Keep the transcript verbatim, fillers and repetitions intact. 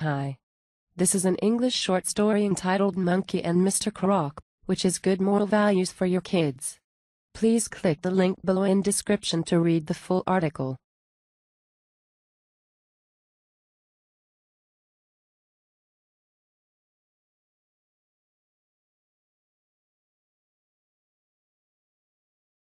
Hi. This is an English short story entitled Monkey and Mister Croc, which is good moral values for your kids. Please click the link below in description to read the full article.